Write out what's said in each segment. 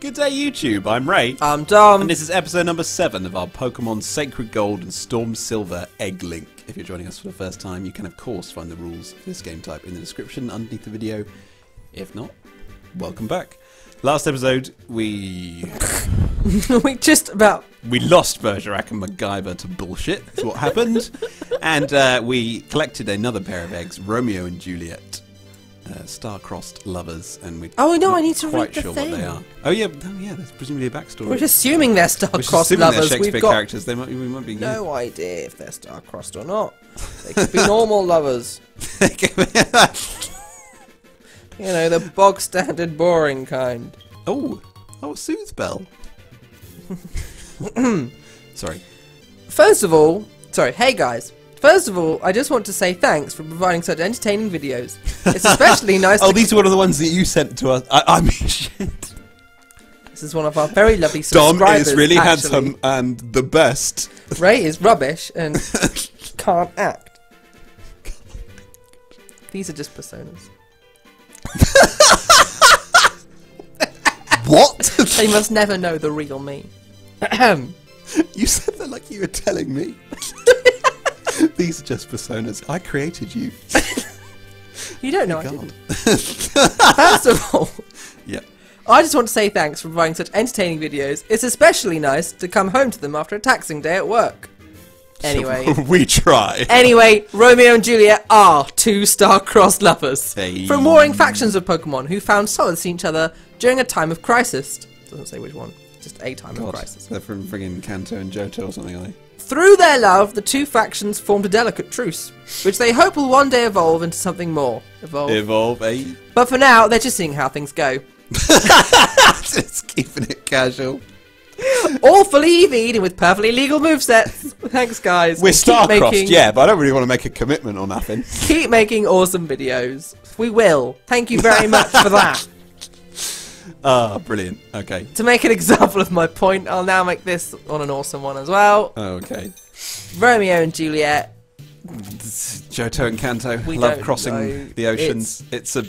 Good day, YouTube. I'm Ray. I'm Dom. And this is episode number 7 of our Pokemon Sacred Gold and Storm Silver Egg Link. If you're joining us for the first time, you can, of course, find the rules for this game type in the description underneath the video. If not, welcome back. Last episode, we lost Bergerac and MacGyver to bullshit. That's what happened. And we collected another pair of eggs, Romeo and Juliet. Star-crossed lovers, and we. Oh no! I need to read the thing. What they are. Oh yeah. There's presumably a backstory. We're assuming they're star-crossed lovers. They're Shakespeare characters. We might be. No idea if they're star-crossed or not. They could be normal lovers. You know, the bog-standard, boring kind. Oh, Sooth Bell. Sorry. Hey guys. First of all, I just want to say thanks for providing such entertaining videos. It's especially nice. Oh, these are one of the ones that you sent to us. I mean, shit. This is one of our very lovely subscribers. Dom is really handsome and the best. Ray is rubbish and can't act. These are just personas. What? They must never know the real me. You said that like you were telling me. These are just personas. I created you. You don't know I didn't. First of all, yeah. I just want to say thanks for providing such entertaining videos. It's especially nice to come home to them after a taxing day at work. Anyway. We try. Anyway, Romeo and Juliet are two star-crossed lovers. Hey. From warring factions of Pokemon who found solace in each other during a time of crisis. Doesn't say which one. Just a time of crisis. They're from friggin' Kanto and Johto or something, aren't they? Through their love, the two factions formed a delicate truce, which they hope will one day evolve into something more. Evolve, eh? But for now, they're just seeing how things go. Just keeping it casual. All fully EV'd with perfectly legal movesets. Thanks, guys. We're star-crossed, yeah, but I don't really want to make a commitment or nothing. Keep making awesome videos. We will. Thank you very much for that. Ah, brilliant. Okay. To make an example of my point, I'll now make this on an awesome one as well. Okay. Romeo and Juliet. Johto and Kanto. We love crossing the oceans. It's a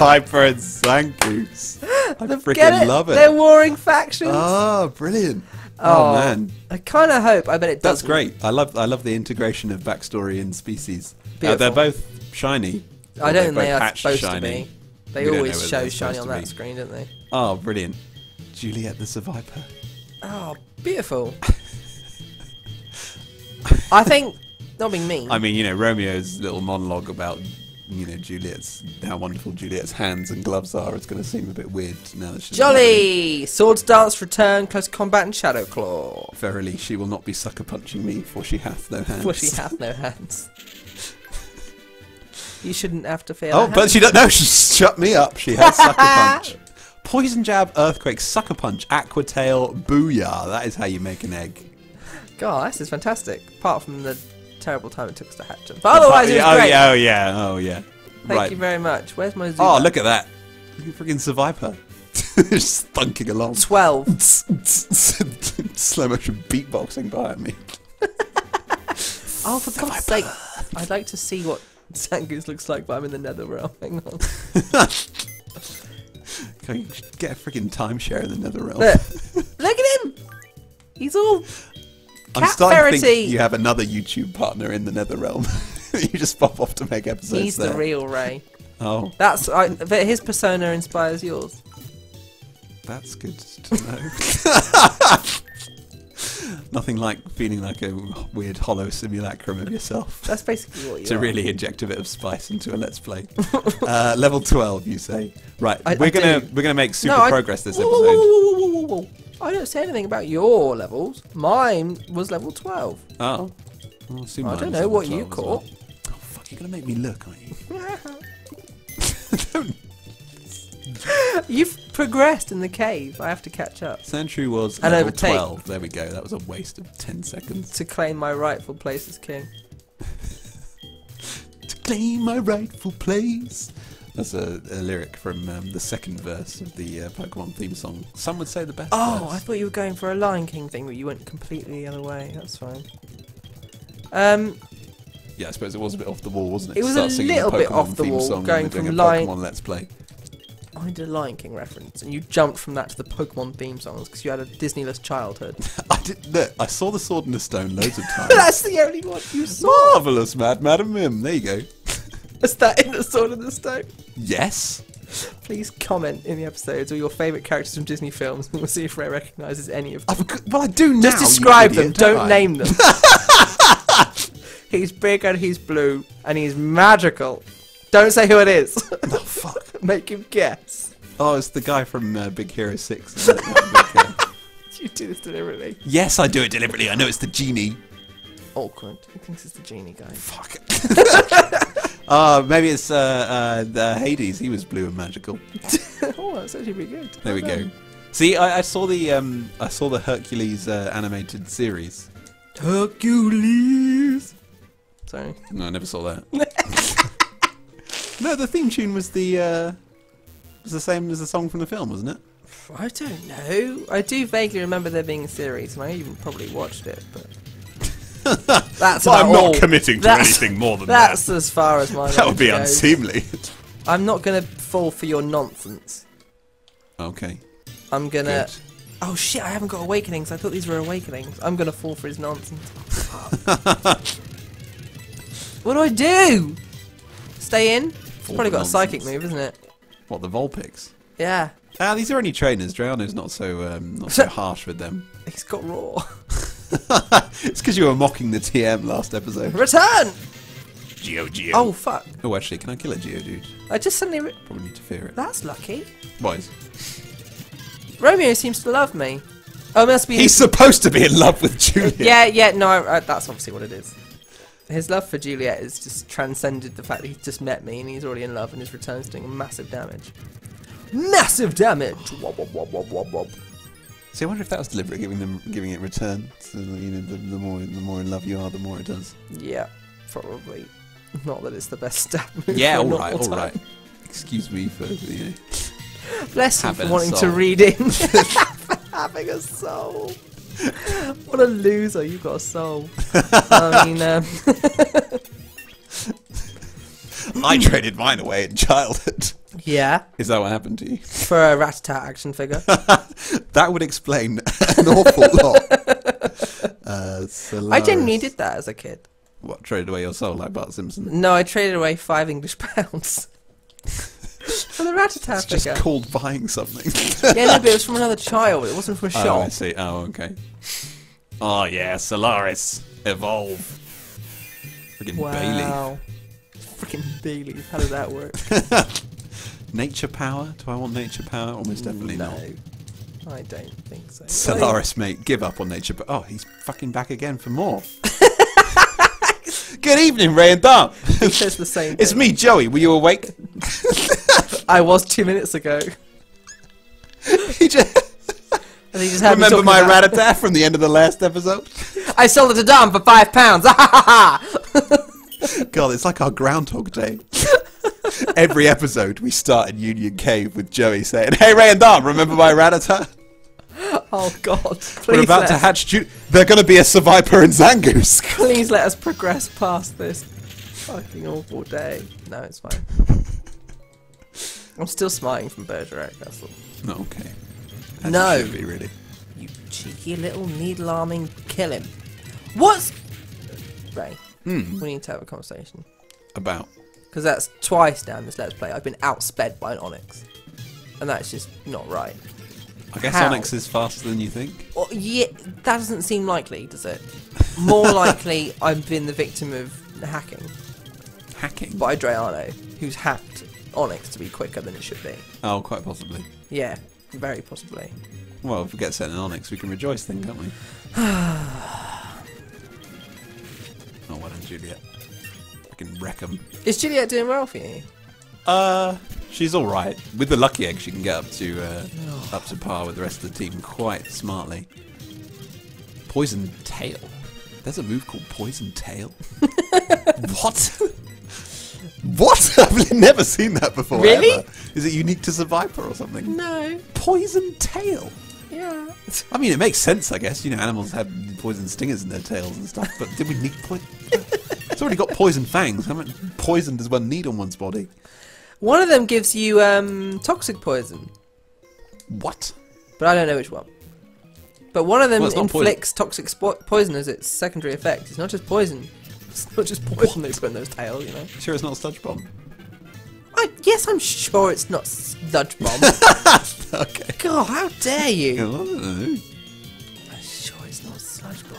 Piper and Sandgoose. I freaking love it. They're warring factions. Ah, brilliant. Oh man. I kind of hope. I bet it does. That's great. I love the integration of backstory and species. They're both shiny. I don't think they are supposed to be. They always show shiny on that screen, don't they? Oh, brilliant. Juliet the Survivor. Oh, beautiful. I think, not being mean. I mean, you know, Romeo's little monologue about, you know, Juliet's, how wonderful Juliet's hands and gloves are. It's going to seem a bit weird now that she's... Jolly! Swords dance, return, close combat, and shadow claw. Verily, she will not be sucker punching me, for she hath no hands. For she hath no hands. You shouldn't have to fail. Oh, but she don't. No, she shut me up. She had Sucker Punch, Poison Jab, Earthquake, Sucker Punch, Aqua Tail, Booyah. That is how you make an egg. God, this is fantastic. Apart from the terrible time it took us to hatch them. But otherwise, it was great. Oh yeah. Thank you very much. Where's my Zubat? Oh, look at that. Look at freaking Survivor. Just thunking along. 12. Slow motion beatboxing behind me. Oh, for God's sake! I'd like to see what Sandgoose looks like, but I'm in the Nether Realm. Hang on. Can you get a freaking timeshare in the Nether Realm? Look at him! He's all I'm starting to think you have another YouTube partner in the Nether Realm. You just pop off to make episodes. He's the real Ray. Oh. But his persona inspires yours. That's good to know. Nothing like feeling like a weird hollow simulacrum of yourself. That's basically what you are. To really inject a bit of spice into a let's play. Level 12, you say? Right, we're gonna make super progress this episode. Whoa. I don't say anything about your levels. Mine was level 12. Oh, well, I don't know what you caught. Well. Oh fuck! You're gonna make me look, aren't you? You've progressed in the cave. I have to catch up. Sandshrew was level 12. There we go. That was a waste of 10 seconds. To claim my rightful place as king. To claim my rightful place. That's a lyric from the second verse of the Pokemon theme song. Some would say the best verse. I thought you were going for a Lion King thing, but you went completely the other way. That's fine. Yeah, I suppose it was a bit off the wall, wasn't it? It was a little bit off the wall, going from Lion... Pokemon Let's Play. I did a Lion King reference, and you jumped from that to the Pokemon theme songs because you had a Disney-less childhood. I did. Look, I saw the Sword and the Stone loads of times. That's the only one you saw. Marvelous, Madam Mim. There you go. Is that in the Sword and the Stone? Yes. Please comment in the episodes or your favourite characters from Disney films, and we'll see if Ray recognises any of them. Well, I do now. Just describe them. Don't name them. He's big and he's blue and he's magical. Don't say who it is. Oh, fuck. Make him guess. Oh, it's the guy from Big Hero 6. You do this deliberately. Yes, I do it deliberately. I know it's the genie. Awkward. Who thinks it's the genie guy? Fuck. Maybe it's Hades. He was blue and magical. Oh, that's actually pretty good. There we go. See, I saw the Hercules animated series. Hercules. Sorry. No, I never saw that. No, the theme tune was the same as the song from the film, wasn't it? I don't know. I do vaguely remember there being a series, and I even probably watched it. But that's well, I'm not all. Committing to anything more than that. That's as far as my. That would be goes. Unseemly. I'm not gonna fall for your nonsense. Okay. I'm gonna. Good. Oh shit! I haven't got awakenings. I thought these were awakenings. I'm gonna fall for his nonsense. What do I do? Stay in. It's probably got a psychic move, isn't it? What, the Vulpix? Yeah. Ah, these are only trainers. Drayano's not so harsh with them. He's got raw. It's because you were mocking the TM last episode. Return! Geodude. Oh, fuck. Oh, actually, can I kill a Geodude? I just suddenly... Probably need to fear it. That's lucky. Wise. Romeo seems to love me. Oh, must be... He's supposed to be in love with Juliet. Yeah, no, that's obviously what it is. His love for Juliet has just transcended the fact that he's just met me and he's already in love, and his return's doing massive damage. Massive damage! Wob, wob, wob, wob, wob, wob. See, I wonder if that was deliberate, giving it return. So, you know, the more in love you are, the more it does. Yeah, probably. Not that it's the best stab move. Yeah, all right, all right. Excuse me for you know, bless you for wanting to read in. For having a soul. What a loser, you've got a soul. I mean, I traded mine away in childhood. Yeah? Is that what happened to you? For a Rat-a-tat action figure. That would explain an awful lot. I genuinely did that as a kid. What, traded away your soul like Bart Simpson? No, I traded away £5 English. For the Rat-a-tat figure. It's just called buying something. Yeah, no, but it was from another child. It wasn't from a shop. Oh, I see. Oh, okay. Oh, yeah, Solaris. Evolve. Freaking wow. Bay Leaf. Freaking Bay Leaf. How does that work? Nature power? Do I want nature power? Almost definitely no. Not. I don't think so. Solaris, mate, give up on nature power. Oh, he's fucking back again for more. Good evening, Ray and Dom. He says the same thing. It's me, Joey. Were you awake? I was 2 minutes ago. He just remember my rat-a-tat from the end of the last episode? I sold it to Dom for £5. God, it's like our Groundhog Day. Every episode we start in Union Cave with Joey saying, "Hey Ray and Dom, remember my rat-a-tat?" Oh God! We're about to hatch. They're going to be a Viper and Sandgoose. Please let us progress past this fucking awful day. No, it's fine. I'm still smiling from Bergerac Castle. No, okay. As no. Should be, really. You cheeky little needle-arming, kill him. What? Ray, we need to have a conversation. About? Because that's twice down this Let's Play I've been outsped by an Onyx. And that's just not right. I guess how? Onyx is faster than you think? Well, yeah, that doesn't seem likely, does it? More likely I've been the victim of hacking. Hacking? By Drayano, who's hacked Onyx to be quicker than it should be. Oh, quite possibly. Yeah, very possibly. Well, if we get set in Onyx, we can rejoice then, can't we? Oh, well done, Juliet. I can wreck them. Is Juliet doing well for you? She's all right. With the lucky egg, she can get up to par with the rest of the team quite smartly. Poison tail. There's a move called poison tail. What? What? I've never seen that before. Really? Ever. Is it unique to Viper or something? No. Poison tail. Yeah. I mean, it makes sense, I guess. You know, animals have poison stingers in their tails and stuff. But did we need poison? It's already got poison fangs. How much poison does one need on one's body? One of them gives you toxic poison. What? But I don't know which one. But one of them inflicts toxic poison as its secondary effect. It's not just poison. It's not just poison they put in those tails, you know. Sure, it's not a sludge bomb. Yes, I'm sure it's not sludge bomb. Okay. God, how dare you? I'm sure it's not sludge bomb.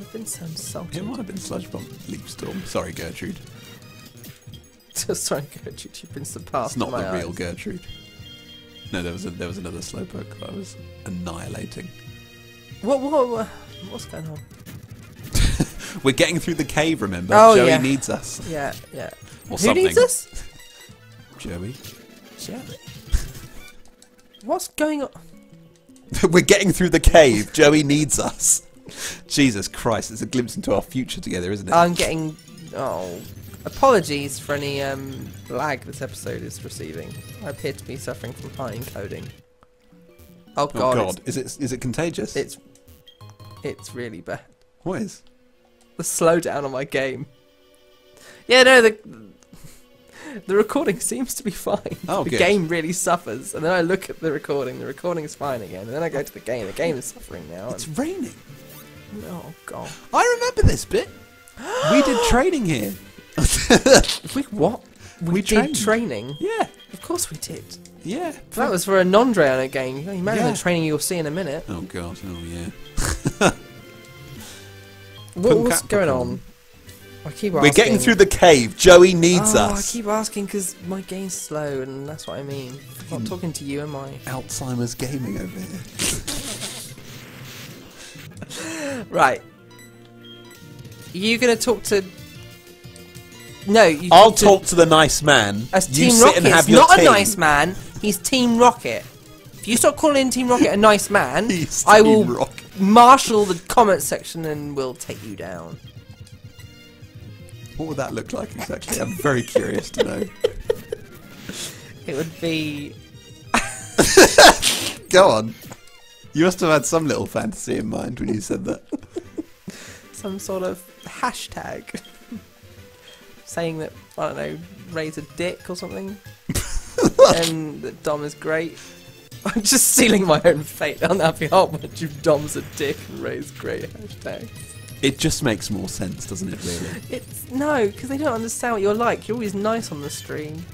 I've been so insulted. It might have been sludge bomb, leap storm. Sorry, Gertrude. Sorry, Gertrude. You've been surpassed. It's not the real Gertrude. No, there was another Slowpoke that I was annihilating. What's going on? We're getting through the cave, remember? Oh, Joey needs us. Yeah, yeah. Or something. Who needs us? Joey. Joey. What's going on? We're getting through the cave. Joey needs us. Jesus Christ, it's a glimpse into our future together, isn't it? I'm getting... Oh... Apologies for any lag this episode is receiving. I appear to be suffering from high encoding. Oh god! Oh god! Is it contagious? It's really bad. What is? The slowdown on my game. Yeah, no, the recording seems to be fine. Oh, the game really suffers, and then I look at the recording is fine again, and then I go to the game is suffering now. It's raining. Oh god! I remember this bit. We did training here. We did training? Yeah. Of course we did. Yeah. That was for a non-Drayano game. You imagine the training you'll see in a minute. Oh, God. Oh, yeah. What's going on? I keep asking. We're getting through the cave. Joey needs us. I keep asking because my game's slow, and that's what I mean. I'm not talking to you, am I? Alzheimer's gaming over here. Right. You going to talk to... No, I'll talk to the nice man. As Team Rocket, he's not a nice man. He's Team Rocket. If you stop calling Team Rocket a nice man, I will marshal the comment section and we'll take you down. What would that look like exactly? I'm very curious to know. It would be. Go on. You must have had some little fantasy in mind when you said that. Some sort of hashtag. Saying that, I don't know, Ray's a dick or something. And that Dom is great. I'm just sealing my own fate. On that bunch of Dom's a dick and Ray's great hashtags. It just makes more sense, doesn't it, really? It's no, because they don't understand what you're like. You're always nice on the stream.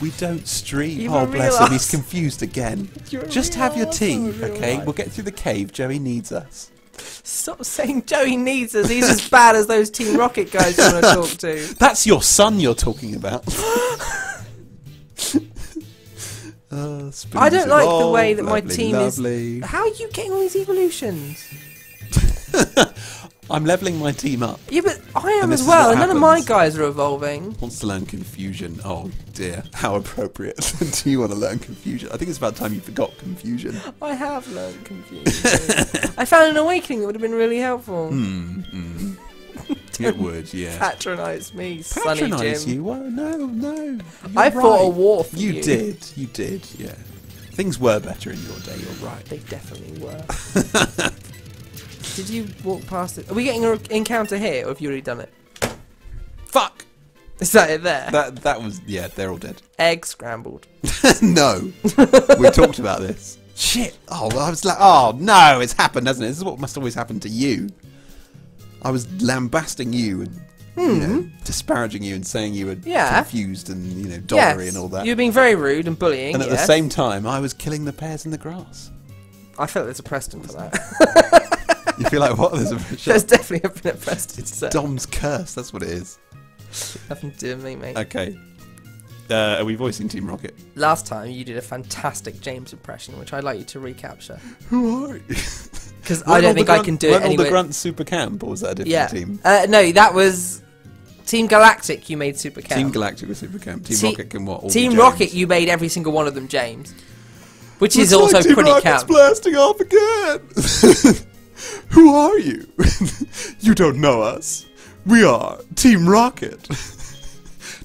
We don't stream. You bless him, he's confused again. Just have your tea, okay? We'll get through the cave. Joey needs us. Stop saying Joey needs us. He's as bad as those Team Rocket guys you want to talk to. That's your son you're talking about. I don't like the way that my team is... How are you getting all these evolutions? I'm levelling my team up. Yeah, but I am as well. And none of my guys are evolving. Wants to learn confusion. Oh, dear. How appropriate. Do you want to learn confusion? I think it's about time you forgot confusion. I have learned confusion. I found an awakening that would have been really helpful. It would, yeah. Patronise me, Sonny Jim. Patronise you? Well, no. I fought a war for you. You did, yeah. Things were better in your day, you're right. They definitely were. Did you walk past it? Are we getting an encounter here, or have you already done it? Fuck! Is that it there? That was... Yeah, they're all dead. Egg scrambled. No. We talked about this. Shit. Oh, I was like... Oh, no, it's happened, hasn't it? This is what must always happen to you. I was lambasting you and, you know, disparaging you and saying you were confused and, you know, dollery and all that. You were being very rude and bullying, and at the same time, I was killing the pears in the grass. I felt there's a precedent for that. You feel like what? There's definitely been a precedent. It's Dom's curse. That's what it is. Nothing to do with me, mate. Okay. Are we voicing Team Rocket? Last time you did a fantastic James impression, which I'd like you to recapture. Who are you? Because I don't think I can do it anyway. The Grunt Super Camp, or was that a different team? No, that was Team Galactic. You made Super Camp. Team Galactic was Super Camp. Team Rocket can what? All Team Rocket. You made every single one of them James, which is also pretty camp. Team Rocket's blasting off again. Who are you? You don't know us. We are Team Rocket.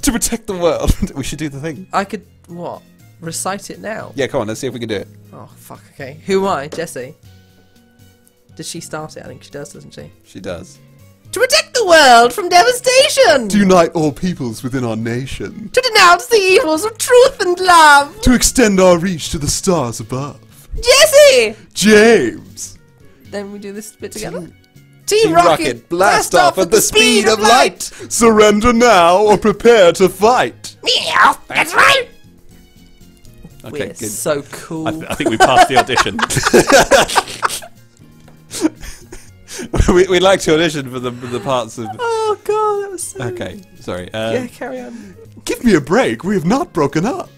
To protect the world. We should do the thing. I could, what? Recite it now? Yeah, come on, let's see if we can do it. Oh, fuck, okay. Who am I? Jessie. Does she start it? I think she does, doesn't she? She does. To protect the world from devastation! To unite all peoples within our nation! To denounce the evils of truth and love! To extend our reach to the stars above! Jesse! James! Then we do this bit together. Team Rocket, blast off at the speed of light! Surrender now or prepare to fight! Meow! That's right! Okay, we're good. So cool. I think we passed the audition. We'd like to audition for the parts of... Oh god, that was so... Okay, sorry. Yeah, carry on. Give me a break, we have not broken up.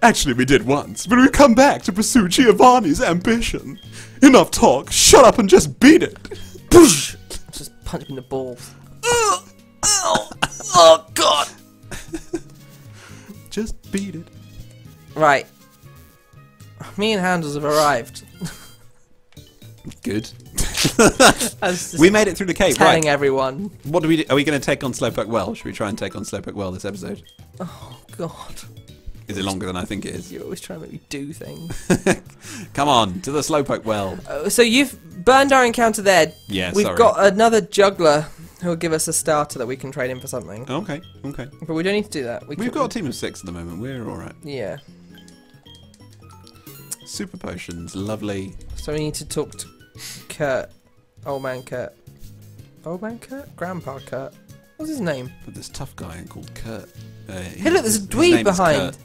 Actually, we did once, but we've come back to pursue Giovanni's ambition. Enough talk, shut up and just beat it. Just punch him in the balls. Oh, oh, oh god. Just beat it. Right. Me and Handles have arrived. Good. We made it through the cave, telling everyone. What do we do? Are we going to take on Slowpoke Well? Should we try and take on Slowpoke Well this episode? Oh, God. Is it longer than I think it is? You're always trying to make me do things. Come on, to the Slowpoke Well. So you've burned our encounter there. Yeah, We've got another juggler who will give us a starter that we can trade in for something. Okay, okay. But we don't need to do that. We've got a team of 6 at the moment. We're all right. Yeah. Super potions, lovely. So we need to talk to Kurt. Old man Kurt. Old man Kurt? Grandpa Kurt. What's his name? But this tough guy called Kurt. Hey look, there's a dweeb behind.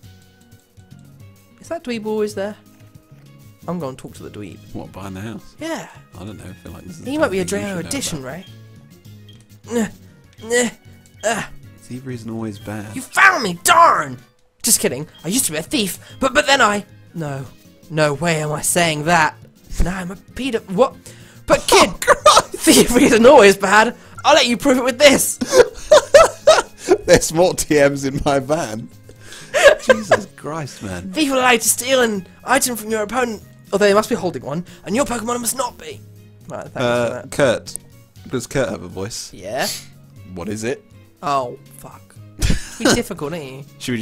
Is that dweeb always there? I'm going to talk to the dweeb. What, behind the house? Yeah. I don't know, I feel like this is... He might be a Drayano addition, Ray. It's either he's always bad. You found me, darn! Just kidding, I used to be a thief, but then I... No. No way am I saying that. Now I'm a pedo... What? But kid, thievery isn't always bad. I'll let you prove it with this. There's more TMs in my van. Jesus Christ, man. Thieves will allow you to steal an item from your opponent, although they must be holding one, and your Pokemon must not be. Right, thanks for that. Kurt. Does Kurt have a voice? Yeah. What is it? Oh, fuck. You're difficult, aren't you? Should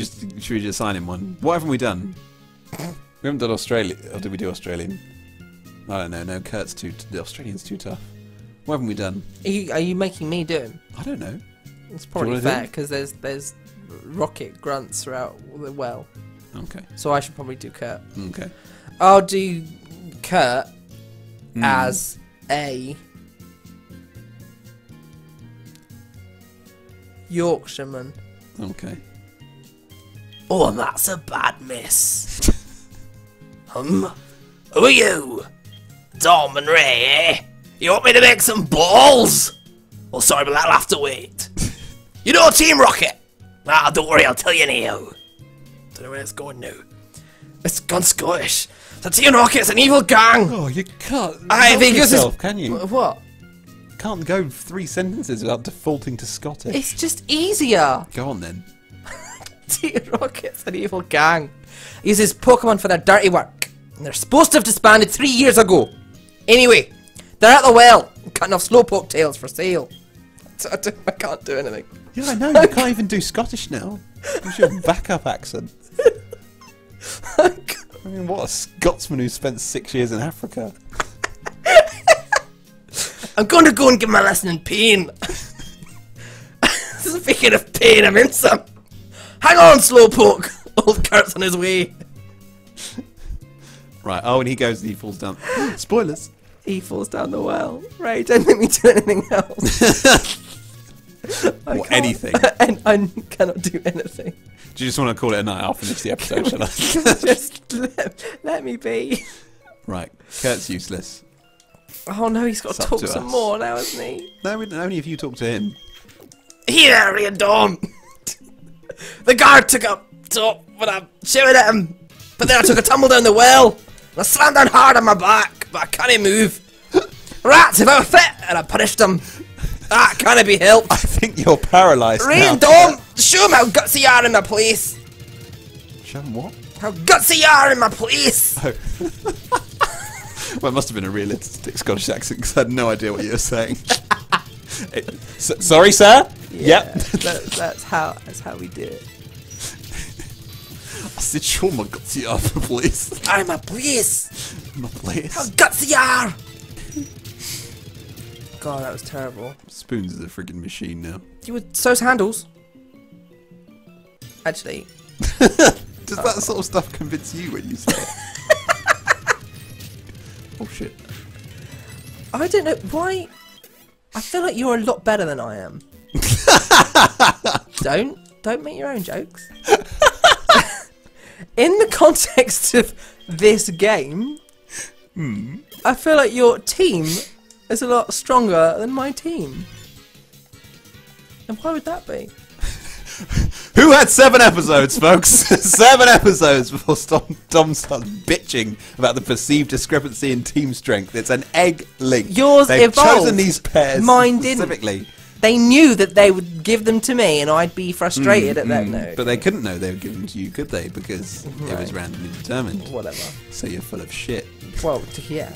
we just assign him one? What haven't we done? We haven't done Australian. Or did we do Australian? I don't know. No, Kurt's too... The Australian's too tough. What haven't we done? Are you making me do him? I don't know. It's probably fair, because there's rocket grunts throughout the well. Okay. So I should probably do Kurt. Okay. I'll do Kurt as a Yorkshireman. Okay. Oh, and that's a bad miss. Who are you? Dom and Ray, eh? You want me to make some balls? Well, sorry, but that'll have to wait. You know Team Rocket? Ah, don't worry, I'll tell you now. Don't know where it's going now. It's gone Scottish. So Team Rocket's an evil gang. Oh, you can't... I think yourself, can you? What? You can't go 3 sentences without defaulting to Scottish. It's just easier. Go on, then. Team Rocket's an evil gang. He uses Pokemon for their dirty work. And they're supposed to have disbanded 3 years ago. Anyway, they're at the well, cutting off slowpoke tails for sale. I can't do anything. Yeah, I know, you can't even do Scottish now. What's your backup accent? I mean, what a Scotsman who spent 6 years in Africa. I'm going to go and give my lesson in pain. Speaking of pain, I'm in some. Hang on, slowpoke. Old Kurt's on his way. Right, oh, and he goes and he falls down. Spoilers. He falls down the well. Ray, don't let me do anything else. Or anything. And I cannot do anything. Do you just want to call it a night? I'll finish the episode, shall I? Just let me be. Right, Kurt's useless. Oh no, he's got to talk some more now, hasn't he? No, only if you talk to him. Here, Ray and Dom. The guard took up top when I shouted at him. But then I took a tumble down the well. And I slammed down hard on my back. But I can't move. Rats, if I were fit, and I punished them. That can't be helped. I think you're paralysed now. Ray and Dom, show them how gutsy you are in my place. Show them what? How gutsy you are in my place. Oh. Well, it must have been a realistic Scottish accent, because I had no idea what you were saying. Sorry, sir? Yeah, yep. that's how we do it. I said, show my gutsy are for police. I'm a police. My place. How gutsy are! God, that was terrible. Spoons is a freaking machine now. You were, so's handles. Actually. Does that sort of stuff convince you when you say it? Oh shit. I don't know why. I feel like you're a lot better than I am. Don't make your own jokes. In the context of this game, I feel like your team is a lot stronger than my team. And why would that be? Who had 7 episodes, folks? 7 episodes before Dom starts bitching about the perceived discrepancy in team strength. It's an egg link. Yours They've evolved. They've chosen these pairs Mine specifically. Didn't. They knew that they would give them to me and I'd be frustrated at that note. But they couldn't know they would give them to you, could they? Because it was randomly determined. Whatever. So you're full of shit. Well, yeah.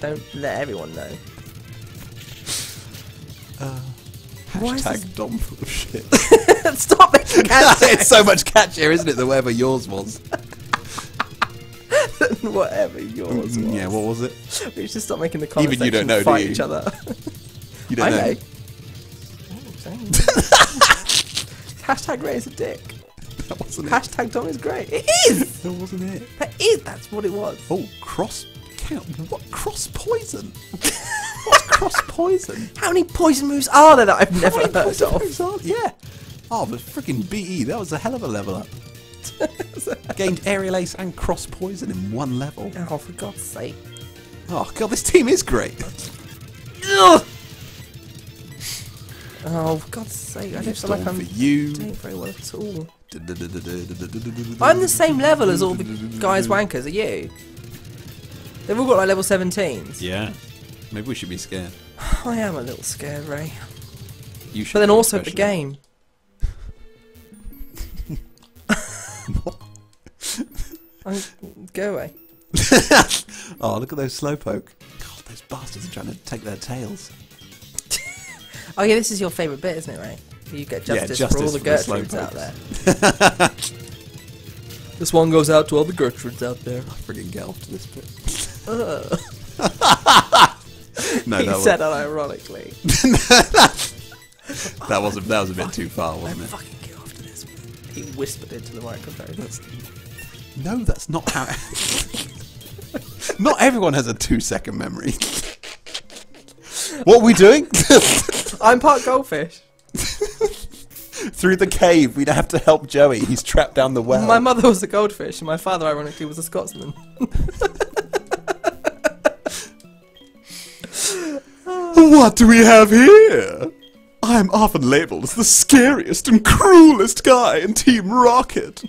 Don't let everyone know. Hashtag Dom full of shit. Stop it! It's so much catchier, isn't it, than whatever yours was. Whatever yours was. Yeah, what was it? We should stop making the comments. Even you don't know, do you? Each other. You don't know. Hashtag Ray is a dick. That wasn't it. Hashtag Dom is great. It is! That wasn't it. That is, that's what it was. Oh, cross count. What? Cross poison? What's cross poison? How many poison moves are there that I've never heard of? Yeah. Oh, but freaking BE, that was a hell of a level up. Gained Aerial Ace and cross poison in one level. Oh, for God's sake. Oh, God, this team is great. Oh, for God's sake, I don't feel like I'm doing very well at all. I'm the same level as all the guys wankers, are you? They've all got like level 17s. Yeah. Maybe we should be scared. I am a little scared, Ray. You should. But then also at the game. Go away. Oh, look at those Slowpoke. God, those bastards are trying to take their tails. Oh yeah, this is your favourite bit, isn't it, Ray? You get justice for all the Gertrudes out there. This one goes out to all the Gertrudes out there. I freaking get off to this bit. No, he said that ironically. That was a bit too far, wasn't it? Fucking get off to this bit. He whispered into the microphone. No, that's not how. Not everyone has a 2-second memory. What are we doing? I'm part goldfish. Through the cave, we'd have to help Joey. He's trapped down the well. My mother was a goldfish, and my father, ironically, was a Scotsman. What do we have here? I am often labelled as the scariest and cruelest guy in Team Rocket.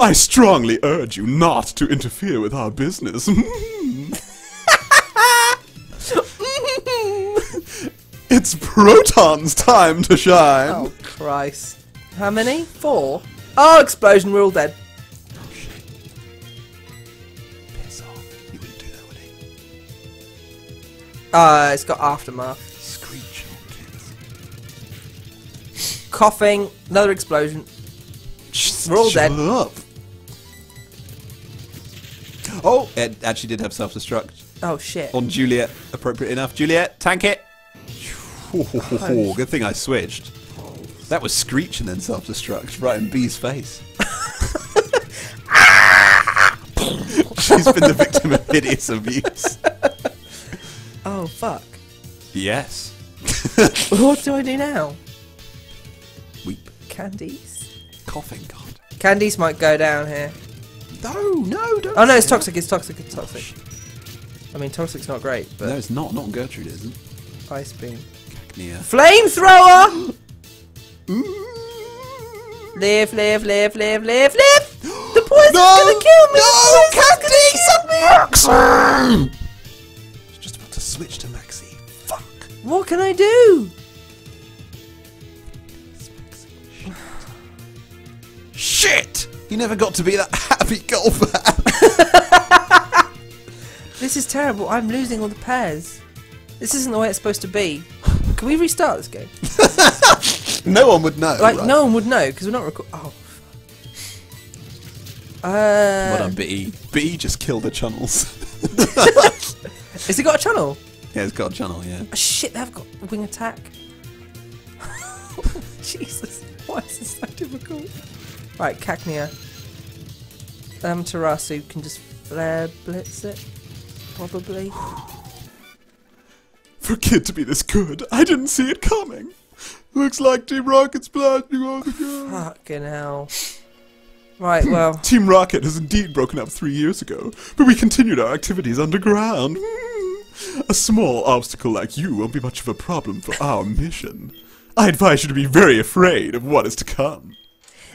I strongly urge you not to interfere with our business. It's Proton's time to shine! Oh, Christ. How many? 4? Oh, explosion, we're all dead. Oh, shit. Piss off. You wouldn't do that, would he? It's got aftermath. Screech on kids. Coughing, another explosion. Just we're all dead. Shut up. Oh, it actually did have self-destruct. Oh, shit. On Juliet, appropriate enough. Juliet, tank it! Oh, good thing I switched. That was Screech and then self-destruct right in B's face. She's been the victim of hideous abuse. Oh, fuck. Yes. What do I do now? Weep. Candice? Coughing, God. Candice might go down here. No, don't. Oh, no, it's toxic, it's toxic, it's toxic. I mean, toxic's not great, but... No, it's not. Not Gertrude, isn't it? Ice beam. Cacnea. Flamethrower! Live, live, live, live, live, live! The poison's gonna kill me! No! Candice! She's just about to switch to Maxi. Fuck! What can I do? Shit! You never got to be that happy golfer! This is terrible. I'm losing all the pairs. This isn't the way it's supposed to be. Can we restart this game? No one would know. Like, right? No one would know, because we're not recording. Oh, fuck. What up, BE? BE just killed the channels. Has it got a channel? Yeah, it's got a channel, yeah. Oh, shit, they've got wing attack. Jesus, why is this so difficult? Right, Cacnea. Tarasu can just flare blitz it, probably. For a kid to be this good, I didn't see it coming. Looks like Team Rocket's blasting all the girls. Fucking hell. Right, well. Team Rocket has indeed broken up 3 years ago, but we continued our activities underground. A small obstacle like you won't be much of a problem for our mission. I advise you to be very afraid of what is to come.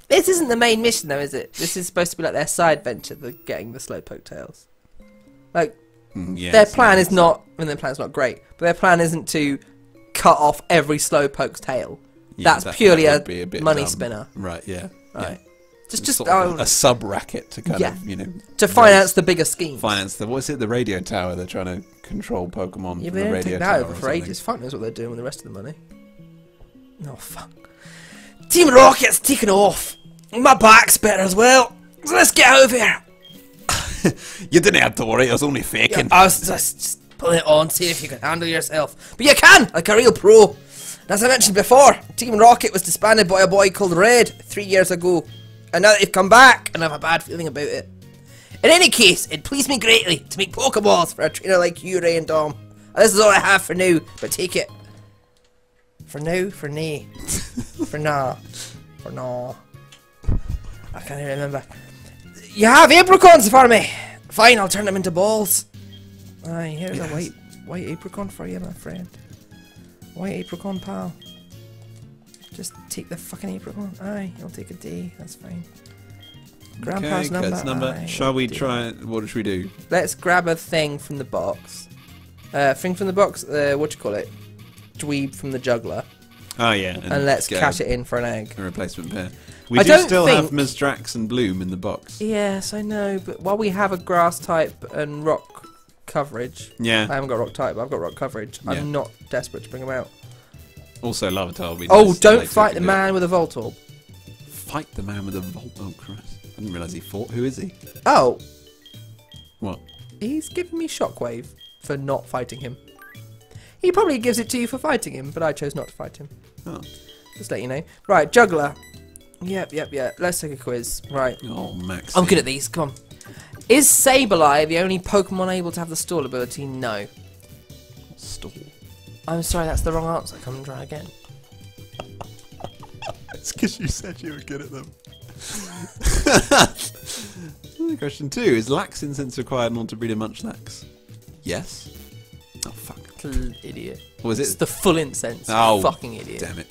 This isn't the main mission though, is it? This is supposed to be like their side venture, the getting the Slowpoke tails. Like, yes, their plan is not, and their plan's not great, but their plan isn't to cut off every Slowpoke's tail. Yeah, that's purely a money spinner. Right, yeah. Right. Yeah. Just sort of a sub racket to kind of, you know, to finance the bigger scheme. Finance the the radio tower? They're trying to control Pokemon. Yeah, the radio tower. Over for ages. Fuck knows what they're doing with the rest of the money. Oh fuck! Team Rocket's taken off. My back's better as well. So let's get over here. You didn't have to worry. I was only faking. Yeah, I was just putting it on, see if you can handle yourself. But you can, like a real pro. And as I mentioned before, Team Rocket was disbanded by a boy called Red 3 years ago. And now that they've come back, and I have a bad feeling about it. In any case, it pleased me greatly to make Pokeballs for a trainer like you, Ray and Dom. And this is all I have for now, but take it. For now, for nay. For nah. For nah. I can't even remember. You have apricorns for me! Fine, I'll turn them into balls. Aye, here's a white apricorn for you, my friend. White apricorn, pal. Just take the fucking apricorn. Aye, it'll take a day. That's fine. Grandpa's okay, number. Aye, shall we try it? What should we do? Let's grab a thing from the box. Thing from the box? What do you call it? Dweeb from the juggler. Oh, yeah. And let's cash it in for an egg. A replacement pair. We do still have Mizdrax and Bloom in the box. Yes, I know. But while we have a grass type and rock coverage. Yeah. I haven't got rock type, but I've got rock coverage. Yeah. I'm not desperate to bring them out. Also, Larvitar will be nice. Oh, don't fight the man with a Voltorb. Fight the man with a Voltorb? Oh, Christ. I didn't realise he fought. Who is he? Oh. What? He's giving me shockwave for not fighting him. He probably gives it to you for fighting him, but I chose not to fight him. Oh. Just let you know. Right, juggler. Yep. Let's take a quiz. Right. Oh, Max. I'm good at these. Come on. Is Sableye the only Pokemon able to have the stall ability? No. Stall. I'm sorry, that's the wrong answer. Come and try again. It's because you said you were good at them. Question 2 is lax incense required in order to breed a Munchlax? Yes. Oh fuck. Idiot. What was it? It's the full incense. Oh, fucking idiot. Damn it.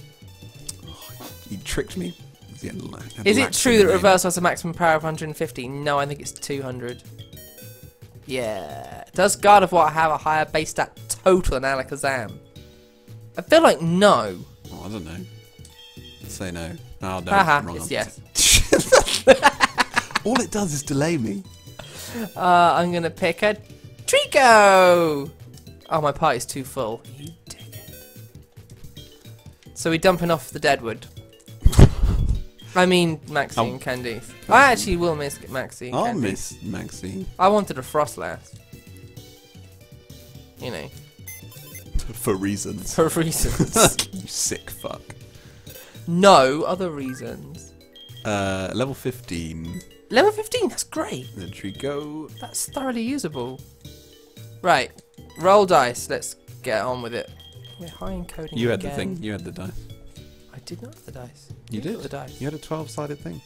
Oh, you tricked me. Yeah, is it true that reverse has a maximum power of 150? No, I think it's 200. Yeah. Does Gardevoir have a higher base stat total than Alakazam? I feel like no. Oh, I don't know. Let's say no. Oh, no. Haha, it's yes. All it does is delay me. I'm going to pick a Trico! Oh, my party's too full. You dickhead. So we're dumping off the Deadwood. I mean, Maxine Candice. I actually will miss Maxine Candice. I'll miss Maxine. I wanted a Frostlass. You know. For reasons. For reasons. You sick fuck. No other reasons. Level 15. Level 15? That's great. Then we go. That's thoroughly usable. Right. Roll dice. Let's get on with it. We're high encoding. You had the thing. You had the dice. I did not have the dice. You did? The dice. You had a 12-sided thing.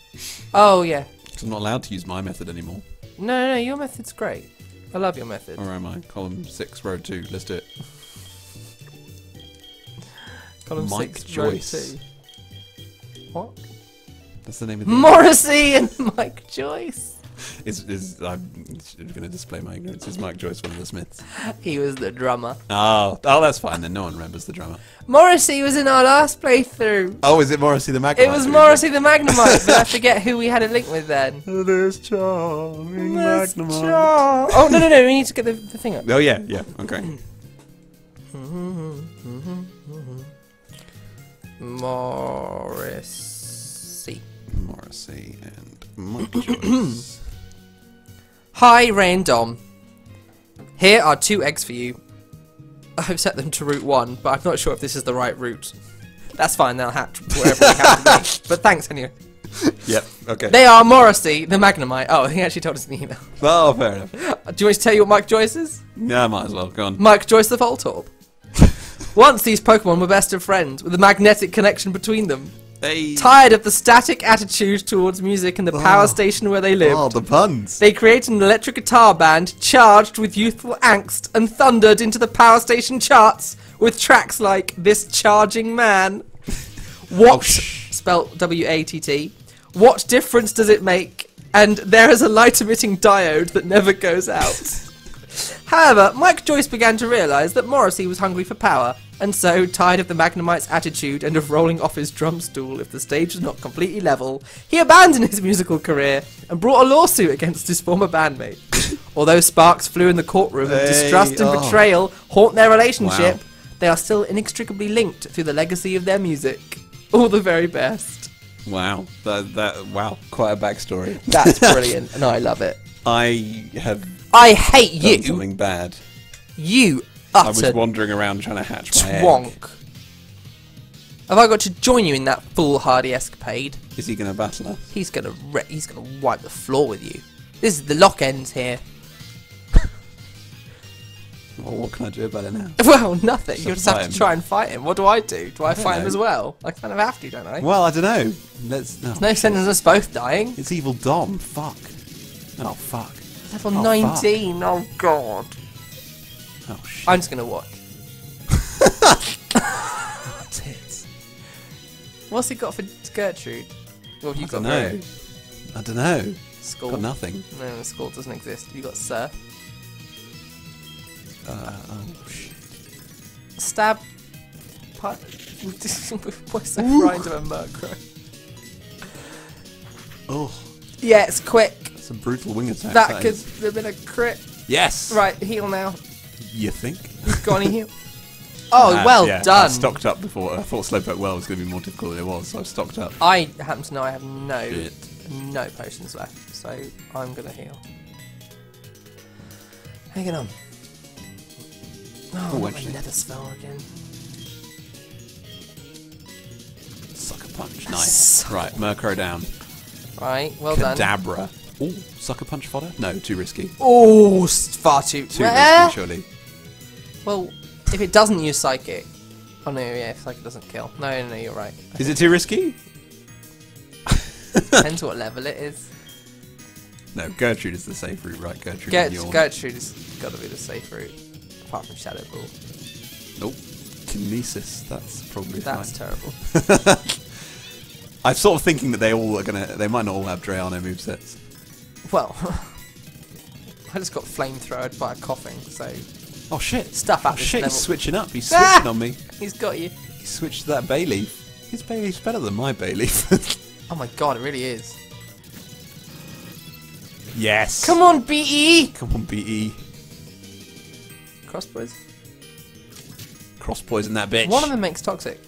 Oh, yeah. Because I'm not allowed to use my method anymore. No, your method's great. I love your method. Or am I? Column 6, row 2. Let's do it. Column Mike 6, Joyce. Row 2. What? That's the name of the Morrissey and Mike Joyce. I'm going to display my ignorance. Is Mike Joyce one of the Smiths? He was the drummer. Oh, that's fine then. No one remembers the drummer. Morrissey was in our last playthrough. Oh, is it Morrissey the Magnemite? It was Morrissey the Magnemite, but I forget who we had a link with then. This charming Magnemite. Oh, no. We need to get the thing up. Oh, yeah. Okay. Morrissey and Mike Joyce. Hi, Ray and Dom. Here are 2 eggs for you. I've set them to route 1, but I'm not sure if this is the right route. That's fine, they'll hatch wherever they have to be. But thanks anyway. Yep, okay. They are Morrissey, the Magnemite. Oh, he actually told us in the email. Oh, fair enough. Do you want me to tell you what Mike Joyce is? Yeah, I might as well. Go on. Mike Joyce the Voltorb. Once these Pokemon were best of friends, with a magnetic connection between them. They... Tired of the static attitude towards music and the power station where they lived. Oh, the puns. They created an electric guitar band charged with youthful angst and thundered into the power station charts with tracks like This Charging Man. What? Spelt W-A-T-T. What difference does it make? And there is a light-emitting diode that never goes out. However, Mike Joyce began to realise that Morrissey was hungry for power, and so, tired of the Magnemite's attitude and of rolling off his drum stool if the stage was not completely level, he abandoned his musical career and brought a lawsuit against his former bandmate. Although sparks flew in the courtroom of distrust and betrayal haunt their relationship, they are still inextricably linked through the legacy of their music. All the very best. Wow. Wow. Quite a backstory. That's brilliant, and I love it. I hate you. Something bad. You utter. I was wandering around trying to hatch my egg. Have I got to join you in that foolhardy escapade? Is he going to battle us? He's going to wipe the floor with you. This is the lock ends here. Well, what can I do about it now? Well, nothing. You'll just have to try and fight him. What do I do? Do I fight him as well? I kind of have to, don't I? Well, I don't know. There's no sense in us both dying. It's evil Dom. Fuck. Oh, fuck. Level 19. Fuck. Oh, God. Oh, shit. I'm just going to watch. That's it. What's it got for Gertrude? What have you got? Know. I don't know. School. Got nothing. No, school doesn't exist. You got Sir. Oh, shit. Stab. What's the grind of a Murkrow? Oh. Yeah, it's quick. It's a brutal wing attack. That could have been a crit. Yes. Right, heal now. You think? He's gone and heal. Oh, well done. I stocked up before. I thought Slowpoke Well was going to be more difficult than it was, so I've stocked up. I happen to know I have no potions left, so I'm going to heal. Hang on. Oh, my nether spell again. Sucker Punch, nice. Sucker. Right, Murkrow down. Right, well done. Kadabra. Oh, Sucker Punch fodder? No, too risky. Oh, far too risky, surely. Well, if it doesn't use Psychic. Oh no, yeah, if Psychic doesn't kill. No, you're right. Is it too risky? Depends what level it is. No, Gertrude is the safe route, right? Gertrude has got to be the safe route. Apart from Shadow Ball. Nope. Kinesis, that's probably terrible. I'm sort of thinking that they might not all have Drayano movesets. Well, I just got flamethrowed by a coughing, so... Oh shit! Stuff out shit, level. He's switching up, he's switching on me. He's got you. He switched to that Bay Leaf. His Bay Leaf's better than my Bay Leaf. Oh my god, it really is. Yes! Come on, BE! Come on, BE. Crossbows? Crossbows in that bitch. One of them makes toxic.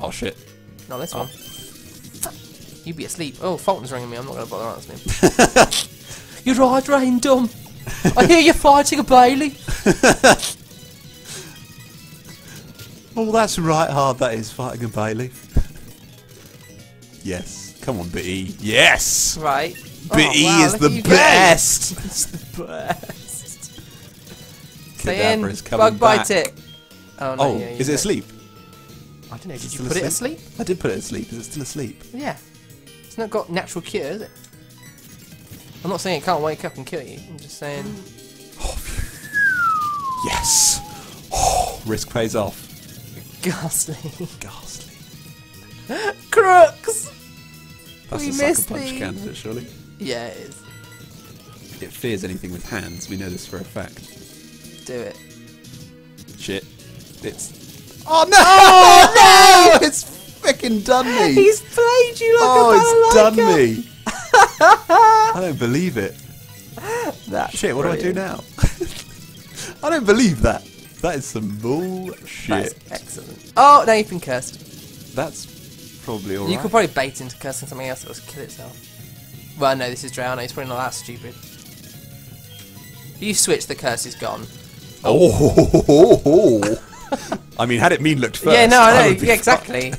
Oh shit. Not this one. You'd be asleep. Oh, Fulton's ringing me. I'm not going to bother answering him. You're right, Rain Dumb. I hear you're fighting a Bailey. Oh, that's right hard that is, fighting a Bailey. Yes. Come on, BE. Yes! Right. BE is the best! It's the best. Stay in. Bug bite it. Oh, no, is it asleep? I don't know. Did you put it asleep? I did put it asleep. Is it still asleep? Yeah. It's not got natural cure, is it? I'm not saying it can't wake up and kill you. I'm just saying. Oh, yes. Oh, risk pays off. Ghastly. Ghastly. Crooks. That's a Sucker Punch candidate, surely. Yeah, it is. It fears anything with hands. We know this for a fact. Do it. Shit. It's... Oh no! Oh, no! It's frickin' done me! He's played you like a motherfucker! Oh, it's done me! I don't believe it. That's shit, what do I do now? I don't believe that. That is some bullshit. That's excellent. Oh, now you've been cursed. That's probably alright. You could probably bait into cursing something else that was kill itself. Well, no, this is Drowno. He's probably not that stupid. You switch, the curse is gone. Oh! I mean, had it mean looked first. Yeah, no, I know. Yeah, exactly.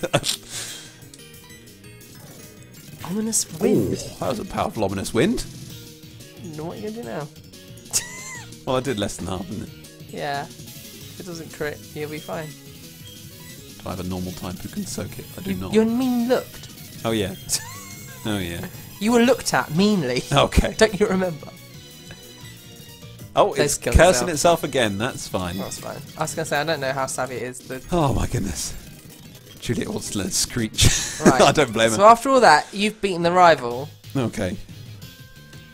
Ominous wind. Ooh, that was a powerful ominous wind. No, what are you gonna do now? Well, I did less than half, didn't it? Yeah. If it doesn't crit, you'll be fine. Do I have a normal type who can soak it? I do not. You're mean looked. Oh yeah. Oh yeah. You were looked at meanly. Okay. Don't you remember? Oh, it's cursing itself again. That's fine. That's fine. I was gonna say I don't know how savvy it is. Oh my goodness. Juliet wants to screech. Right. I don't blame her. So after all that, you've beaten the rival. Okay.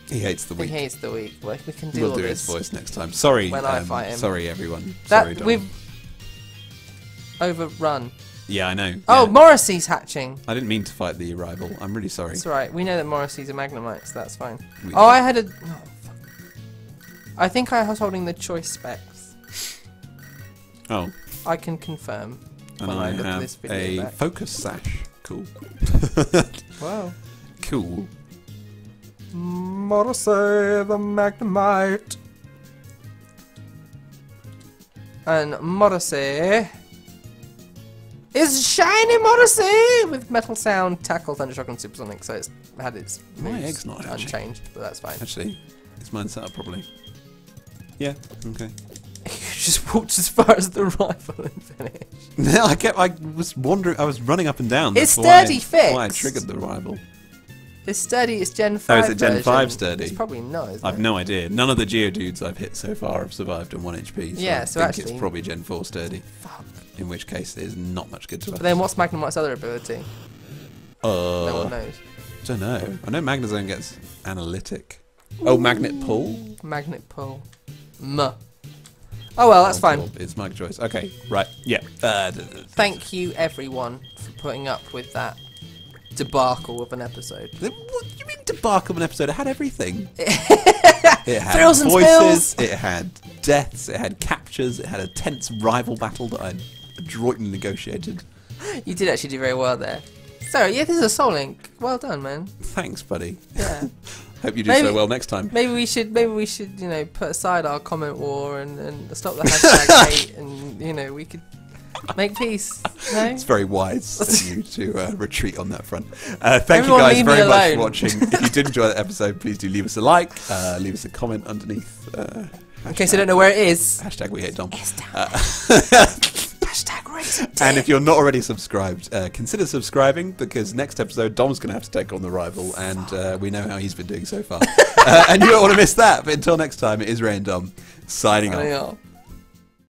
He hates the weak. He hates the weak. Well, we can do all this. We'll do his voice next time. Sorry. When I fight him. Sorry, everyone. Sorry, Dom. We've overrun. Yeah, I know. Oh, yeah. Morrissey's hatching. I didn't mean to fight the rival. I'm really sorry. That's right. We know that Morrissey's a Magnemite, so that's fine. We I had a... Oh, fuck. I think I was holding the choice specs. Oh. I can confirm. And I look have this video a back. Focus sash. Cool. Wow. Cool. Morrissey the Magnemite. And Morrissey... is Shiny Morrissey with Metal Sound, Tackle, Thundershock, and Supersonic, so it's had its my egg's not unchanged, actually. But that's fine. Actually, it's mine set up probably. Yeah, okay. You just walked as far as the rifle and finished. No, I was wandering, I was running up and down. It's Sturdy fixed. Why I triggered the rival. It's Sturdy, it's Gen 5. Oh, is it Gen version? 5 Sturdy? It's probably not, isn't I've it? No idea. None of the Geodudes I've hit so far have survived on 1 HP, so yeah, I think actually, it's probably Gen 4 Sturdy. Fuck. In which case, there's not much good to us. But then what's Magnemite's other ability? No one knows. I don't know. I know Magnezone gets analytic. Ooh. Oh, Magnet Pull? Magnet Pull. Muh. Oh well, that's fine. It's Mike Joyce. Okay, right. Yeah. Thank you, everyone, for putting up with that debacle of an episode. What do you mean debacle of an episode? It had everything. It had thrills and voices, it had deaths, it had captures, it had a tense rival battle that I adroitly negotiated. You did actually do very well there. So, yeah, this is a Soul Link. Well done, man. Thanks, buddy. Yeah. Hope you do maybe, so well next time. Maybe we should, you know, put aside our comment war and stop the hashtag hate and, you know, we could... make peace. No? It's very wise of you to retreat on that front. Thank everyone you guys very much for watching. If you did enjoy that episode, please do leave us a like, leave us a comment underneath. In case you don't know where it is. Hashtag we hate Dom. Hashtag raise it. And if you're not already subscribed, consider subscribing, because next episode Dom's going to have to take on the rival, and we know how he's been doing so far. And you don't want to miss that. But until next time, it is Ray and Dom signing off.